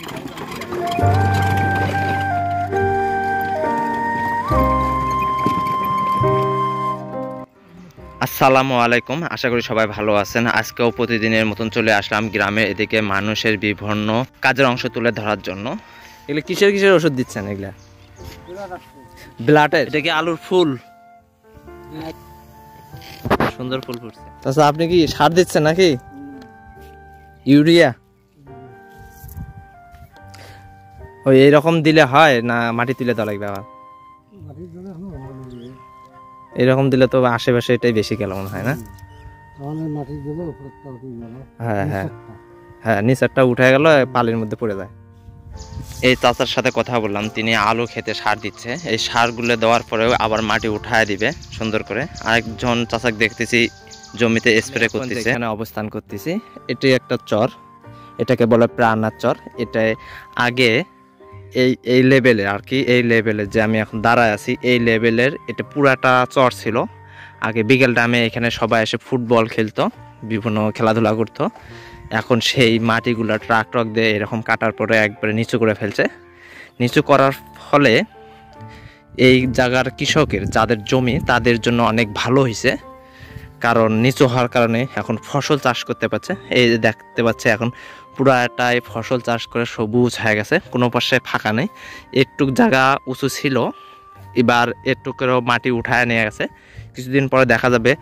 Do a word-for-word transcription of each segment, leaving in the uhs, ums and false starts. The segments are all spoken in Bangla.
আসসালামু আলাইকুম, আশা করি সবাই ভালো আছেন। আজকেও প্রতিদিনের মতন চলে আসলাম গ্রামের এদিকে মানুষের বিভিন্ন কাজের অংশ তুলে ধরার জন্য। এগুলো কিসের কিসের ওষুধ দিচ্ছেন? এগুলা ব্লাটের, এটা কি আলুর ফুল? সুন্দর ফুল ফুটছে। আচ্ছা, আপনি কি সার দিচ্ছেন নাকি? ইউরিয়া ওই এইরকম দিলে হয় না মাটি তুলে দেওয়া লাগবে? আবার এরকম দিলে তো আশেপাশে এটাই বেশি গেল মনে হয় না? হ্যাঁ হ্যাঁ হ্যাঁ, নিচেরটা উঠে গেল, পালের মধ্যে পড়ে যায়। এই চাচার সাথে কথা বললাম, তিনি আলু খেতে সার দিচ্ছে। এই সারগুলো দেওয়ার পরেও আবার মাটি উঠায় দিবে সুন্দর করে। আরেকজন চাচাকে দেখতেছি জমিতে স্প্রে করতেছে। এখানে অবস্থান করতেছি, এটি একটা চর, এটাকে বলে প্রাণার চর। এটা আগে এই এই লেভেলের আর কি, এই লেভেলের যে আমি এখন দাঁড়ায় আছি এই লেভেলের এটা পুরাটা চর ছিল। আগে বিকেল টাইমে এখানে সবাই এসে ফুটবল খেলতো, বিভিন্ন খেলাধুলা করতো। এখন সেই মাটিগুলো ট্রাক ট্রাক দিয়ে এরকম কাটার পরে একবারে নিচু করে ফেলছে। নিচু করার ফলে এই জায়গার কৃষকের যাদের জমি তাদের জন্য অনেক ভালো হয়েছে, কারণ নিচু হওয়ার কারণে এখন ফসল চাষ করতে পারছে। এই যে দেখতে পাচ্ছে এখন পুরাটাই ফসল চাষ করে সবুজ হয়ে গেছে, কোনো পাশে ফাঁকা নেই। একটুক জায়গা উঁচু ছিল, এবার একটুকেরও মাটি উঠায় নিয়ে গেছে। কিছুদিন পরে দেখা যাবে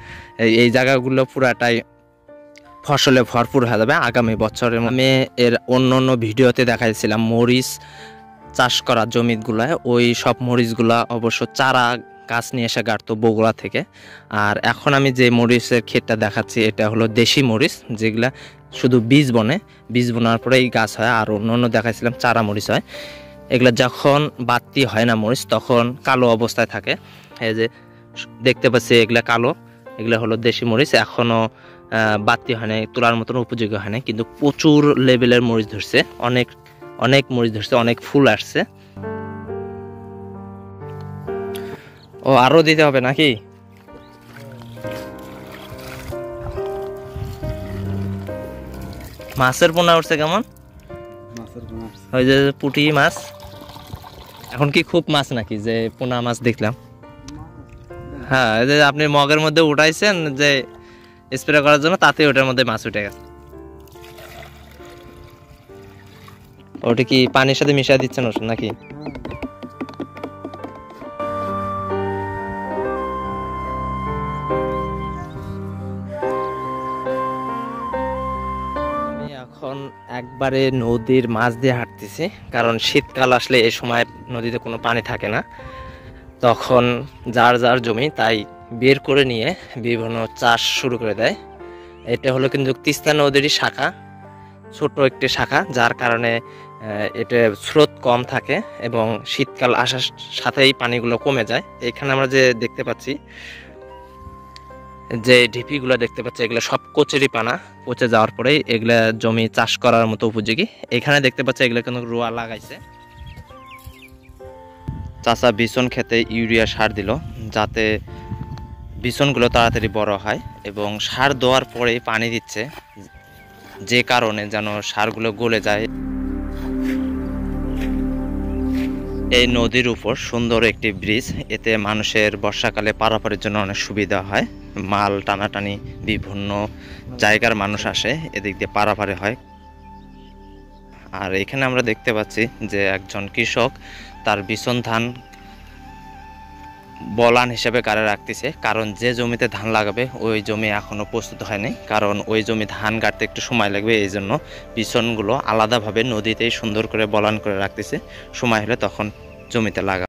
এই জায়গাগুলো পুরাটাই ফসলে ভরপুর হয়ে যাবে। আগামী বছরের আমি এর অন্য অন্য ভিডিওতে দেখাইছিলাম মরিচ চাষ করা জমিগুলায়, ওই সব মরিচগুলা অবশ্য চারা গাছ নিয়ে এসে গাড়তো বগুড়া থেকে। আর এখন আমি যে মরিচের ক্ষেতটা দেখাচ্ছি এটা হলো দেশি মরিচ, যেগুলা শুধু বীজ বনে, বীজ বোনার পরেই গাছ হয়। আর অন্য অন্য দেখাইছিলাম চারা মরিচ হয়। এগুলো যখন বাতি হয় না মরিচ, তখন কালো অবস্থায় থাকে। এই যে দেখতে পাচ্ছি এগুলা কালো, এগুলো হলো দেশি মরিচ। এখনও বাতি হয় নাই, তোলার মতন উপযোগী হয় নাই, কিন্তু প্রচুর লেভেলের মরিচ ধরছে, অনেক অনেক মরিচ ধরছে, অনেক ফুল আসছে। ও আরও দিতে হবে নাকি? মাছের পোনা উঠছে কেমন? ওই যে পুঁটি মাছ। এখন কি খুব মাছ নাকি? যে পোনা মাছ দেখলাম। হ্যাঁ, যে আপনি মগের মধ্যে উঠাইছেন যে স্প্রে করার জন্য, তাতে ওটার মধ্যে মাছ উঠে গেছে। ওটা কি পানির সাথে মিশিয়ে দিচ্ছেন ওষুধ নাকি? এখন একবারে নদীর মাছ দিয়ে হাঁটতেছি, কারণ শীতকাল আসলে এই সময় নদীতে কোনো পানি থাকে না, তখন যার যার জমি তাই বের করে নিয়ে বিভিন্ন চাষ শুরু করে দেয়। এটা হলো কিন্তু তিস্তা নদীরই শাখা, ছোট একটি শাখা, যার কারণে এটা স্রোত কম থাকে এবং শীতকাল আসার সাথেই পানিগুলো কমে যায়। এখানে আমরা যে দেখতে পাচ্ছি যে ঢিপিগুলো দেখতে পাচ্ছি, এগুলো সব কচুরি পানা, পচে যাওয়ার পরেই এগুলা জমি চাষ করার মতো উপযোগী। এখানে দেখতে পাচ্ছি এগুলো কিন্তু রোয়া লাগাইছে। চাষা বিছন খেতে ইউরিয়া সার দিল, যাতে বিছনগুলো তাড়াতাড়ি বড় হয়, এবং সার দেওয়ার পরে পানি দিচ্ছে, যে কারণে যেন সারগুলো গলে যায়। এই নদীর উপর সুন্দর একটি ব্রিজ, এতে মানুষের বর্ষাকালে পারাপারের জন্য অনেক সুবিধা হয়। মাল টানাটানি, বিভিন্ন জায়গার মানুষ আসে, এদিক দিয়ে পারাপারে হয়। আর এখানে আমরা দেখতে পাচ্ছি যে একজন কৃষক তার বিছন ধান বলান হিসেবে গাড়ে রাখতেছে, কারণ যে জমিতে ধান লাগাবে ওই জমি এখনও প্রস্তুত হয়নি, কারণ ওই জমি ধান গাড়তে একটু সময় লাগবে। এই জন্য বিছনগুলো আলাদাভাবে নদীতেই সুন্দর করে বলান করে রাখতেছে, সময় হলে তখন জমিতে লাগা